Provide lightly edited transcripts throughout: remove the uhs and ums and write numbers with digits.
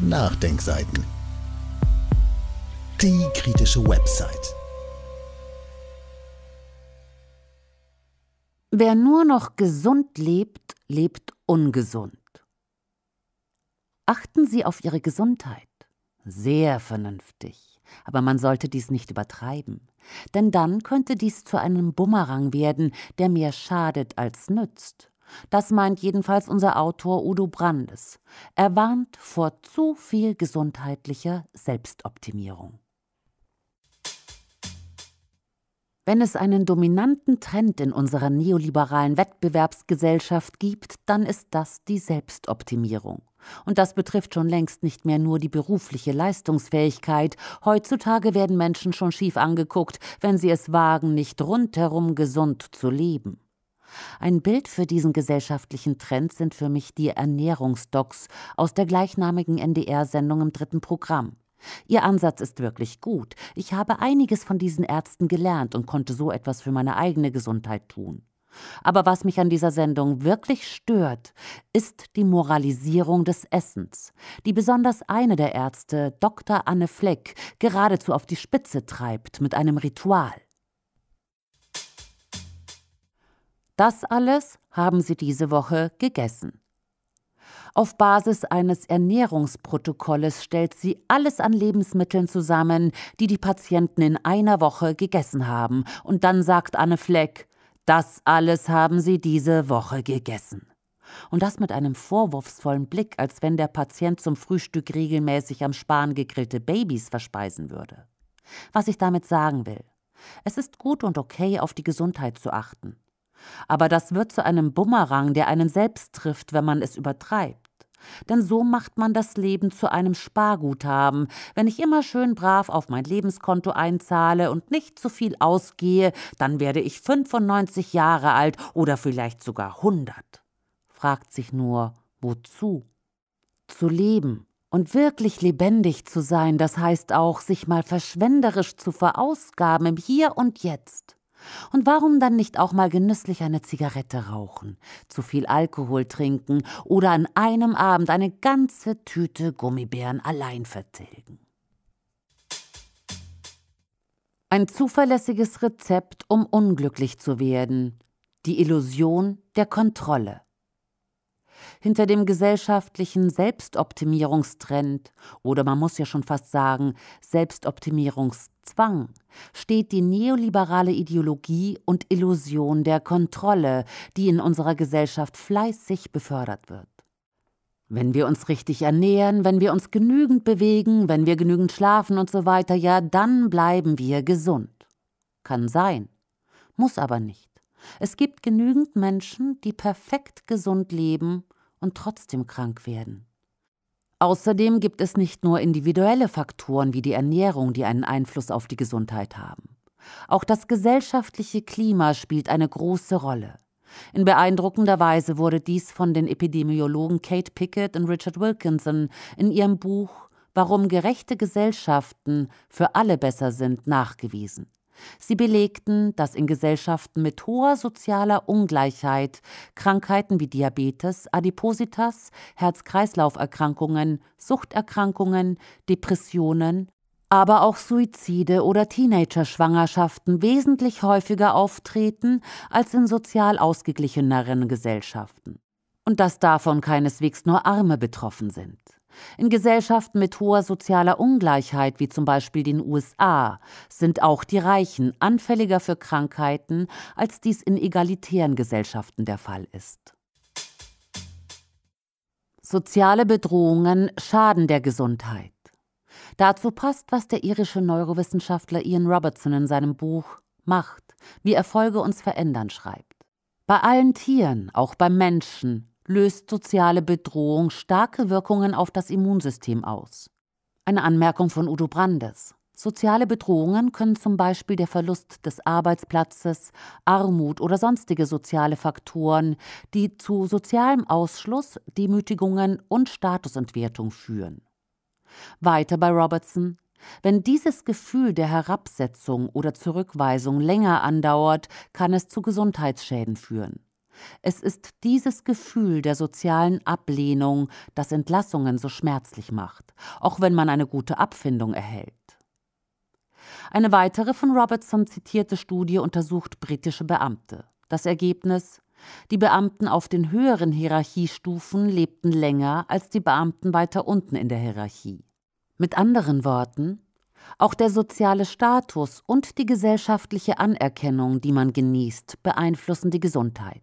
NachDenkSeiten. Die kritische Website. Wer nur noch gesund lebt, lebt ungesund. Achten Sie auf Ihre Gesundheit. Sehr vernünftig. Aber man sollte dies nicht übertreiben. Denn dann könnte dies zu einem Bumerang werden, der mehr schadet als nützt. Das meint jedenfalls unser Autor Udo Brandes. Er warnt vor zu viel gesundheitlicher Selbstoptimierung. Wenn es einen dominanten Trend in unserer neoliberalen Wettbewerbsgesellschaft gibt, dann ist das die Selbstoptimierung. Und das betrifft schon längst nicht mehr nur die berufliche Leistungsfähigkeit. Heutzutage werden Menschen schon schief angeguckt, wenn sie es wagen, nicht rundherum gesund zu leben. Ein Bild für diesen gesellschaftlichen Trend sind für mich die Ernährungsdocs aus der gleichnamigen NDR-Sendung im 3. Programm. Ihr Ansatz ist wirklich gut. Ich habe einiges von diesen Ärzten gelernt und konnte so etwas für meine eigene Gesundheit tun. Aber was mich an dieser Sendung wirklich stört, ist die Moralisierung des Essens, die besonders eine der Ärzte, Dr. Anne Fleck, geradezu auf die Spitze treibt mit einem Ritual. Das alles haben sie diese Woche gegessen. Auf Basis eines Ernährungsprotokolles stellt sie alles an Lebensmitteln zusammen, die die Patienten in einer Woche gegessen haben. Und dann sagt Anne Fleck, das alles haben sie diese Woche gegessen. Und das mit einem vorwurfsvollen Blick, als wenn der Patient zum Frühstück regelmäßig am Span gegrillte Babys verspeisen würde. Was ich damit sagen will, es ist gut und okay, auf die Gesundheit zu achten. Aber das wird zu einem Bumerang, der einen selbst trifft, wenn man es übertreibt. Denn so macht man das Leben zu einem Sparguthaben. Wenn ich immer schön brav auf mein Lebenskonto einzahle und nicht zu viel ausgehe, dann werde ich 95 Jahre alt oder vielleicht sogar 100. Fragt sich nur, wozu? Zu leben und wirklich lebendig zu sein, das heißt auch, sich mal verschwenderisch zu verausgaben im Hier und Jetzt. Und warum dann nicht auch mal genüsslich eine Zigarette rauchen, zu viel Alkohol trinken oder an einem Abend eine ganze Tüte Gummibären allein vertilgen? Ein zuverlässiges Rezept, um unglücklich zu werden. Die Illusion der Kontrolle. Hinter dem gesellschaftlichen Selbstoptimierungstrend, oder man muss ja schon fast sagen Selbstoptimierungszwang, steht die neoliberale Ideologie und Illusion der Kontrolle, die in unserer Gesellschaft fleißig befördert wird. Wenn wir uns richtig ernähren, wenn wir uns genügend bewegen, wenn wir genügend schlafen und so weiter, ja, dann bleiben wir gesund. Kann sein, muss aber nicht. Es gibt genügend Menschen, die perfekt gesund leben und trotzdem krank werden. Außerdem gibt es nicht nur individuelle Faktoren wie die Ernährung, die einen Einfluss auf die Gesundheit haben. Auch das gesellschaftliche Klima spielt eine große Rolle. In beeindruckender Weise wurde dies von den Epidemiologen Kate Pickett und Richard Wilkinson in ihrem Buch »Warum gerechte Gesellschaften für alle besser sind« nachgewiesen. Sie belegten, dass in Gesellschaften mit hoher sozialer Ungleichheit Krankheiten wie Diabetes, Adipositas, Herz-Kreislauf-Erkrankungen, Suchterkrankungen, Depressionen, aber auch Suizide oder Teenagerschwangerschaften wesentlich häufiger auftreten als in sozial ausgeglicheneren Gesellschaften. Und dass davon keineswegs nur Arme betroffen sind. In Gesellschaften mit hoher sozialer Ungleichheit, wie zum Beispiel den USA, sind auch die Reichen anfälliger für Krankheiten, als dies in egalitären Gesellschaften der Fall ist. Soziale Bedrohungen schaden der Gesundheit. Dazu passt, was der irische Neurowissenschaftler Ian Robertson in seinem Buch »Macht, wie Erfolge uns verändern« schreibt. Bei allen Tieren, auch beim Menschen, löst soziale Bedrohung starke Wirkungen auf das Immunsystem aus. Eine Anmerkung von Udo Brandes. Soziale Bedrohungen können zum Beispiel der Verlust des Arbeitsplatzes, Armut oder sonstige soziale Faktoren, die zu sozialem Ausschluss, Demütigungen und Statusentwertung führen. Weiter bei Robertson. Wenn dieses Gefühl der Herabsetzung oder Zurückweisung länger andauert, kann es zu Gesundheitsschäden führen. Es ist dieses Gefühl der sozialen Ablehnung, das Entlassungen so schmerzlich macht, auch wenn man eine gute Abfindung erhält. Eine weitere von Robertson zitierte Studie untersucht britische Beamte. Das Ergebnis: Die Beamten auf den höheren Hierarchiestufen lebten länger als die Beamten weiter unten in der Hierarchie. Mit anderen Worten, auch der soziale Status und die gesellschaftliche Anerkennung, die man genießt, beeinflussen die Gesundheit.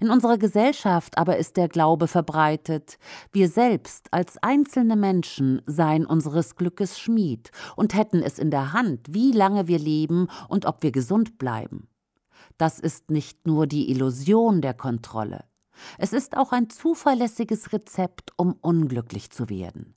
In unserer Gesellschaft aber ist der Glaube verbreitet, wir selbst als einzelne Menschen seien unseres Glückes Schmied und hätten es in der Hand, wie lange wir leben und ob wir gesund bleiben. Das ist nicht nur die Illusion der Kontrolle. Es ist auch ein zuverlässiges Rezept, um unglücklich zu werden.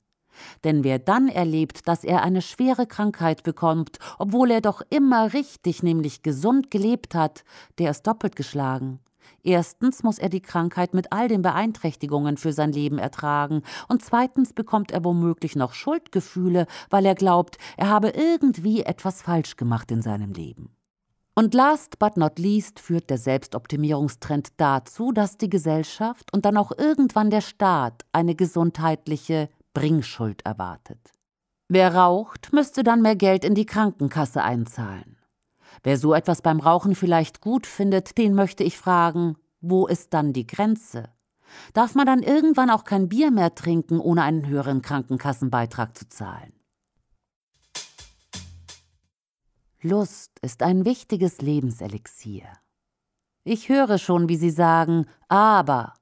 Denn wer dann erlebt, dass er eine schwere Krankheit bekommt, obwohl er doch immer richtig, nämlich gesund gelebt hat, der ist doppelt geschlagen. Erstens muss er die Krankheit mit all den Beeinträchtigungen für sein Leben ertragen und zweitens bekommt er womöglich noch Schuldgefühle, weil er glaubt, er habe irgendwie etwas falsch gemacht in seinem Leben. Und last but not least führt der Selbstoptimierungstrend dazu, dass die Gesellschaft und dann auch irgendwann der Staat eine gesundheitliche Bringschuld erwartet. Wer raucht, müsste dann mehr Geld in die Krankenkasse einzahlen. Wer so etwas beim Rauchen vielleicht gut findet, den möchte ich fragen, wo ist dann die Grenze? Darf man dann irgendwann auch kein Bier mehr trinken, ohne einen höheren Krankenkassenbeitrag zu zahlen? Lust ist ein wichtiges Lebenselixier. Ich höre schon, wie Sie sagen, aber.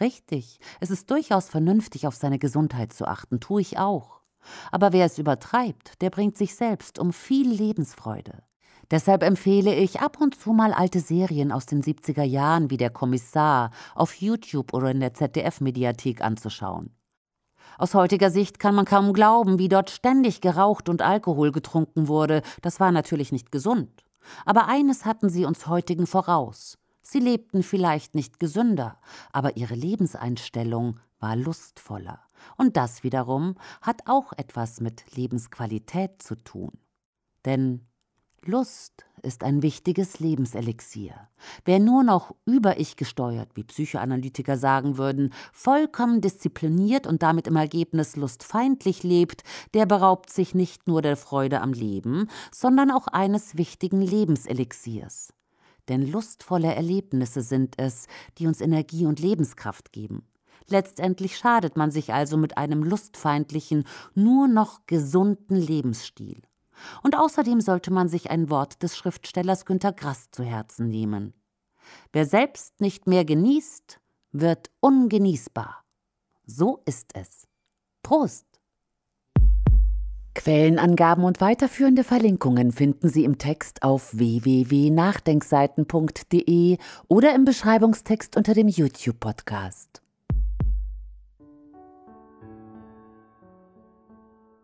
Richtig, es ist durchaus vernünftig, auf seine Gesundheit zu achten, tue ich auch. Aber wer es übertreibt, der bringt sich selbst um viel Lebensfreude. Deshalb empfehle ich ab und zu mal alte Serien aus den 70er Jahren wie der Kommissar auf YouTube oder in der ZDF-Mediathek anzuschauen. Aus heutiger Sicht kann man kaum glauben, wie dort ständig geraucht und Alkohol getrunken wurde. Das war natürlich nicht gesund. Aber eines hatten sie uns heutigen voraus. Sie lebten vielleicht nicht gesünder, aber ihre Lebenseinstellung war lustvoller. Und das wiederum hat auch etwas mit Lebensqualität zu tun. Denn Lust ist ein wichtiges Lebenselixier. Wer nur noch über-ich gesteuert, wie Psychoanalytiker sagen würden, vollkommen diszipliniert und damit im Ergebnis lustfeindlich lebt, der beraubt sich nicht nur der Freude am Leben, sondern auch eines wichtigen Lebenselixiers. Denn lustvolle Erlebnisse sind es, die uns Energie und Lebenskraft geben. Letztendlich schadet man sich also mit einem lustfeindlichen, nur noch gesunden Lebensstil. Und außerdem sollte man sich ein Wort des Schriftstellers Günter Grass zu Herzen nehmen. Wer selbst nicht mehr genießt, wird ungenießbar. So ist es. Prost! Quellenangaben und weiterführende Verlinkungen finden Sie im Text auf www.nachdenkseiten.de oder im Beschreibungstext unter dem YouTube-Podcast.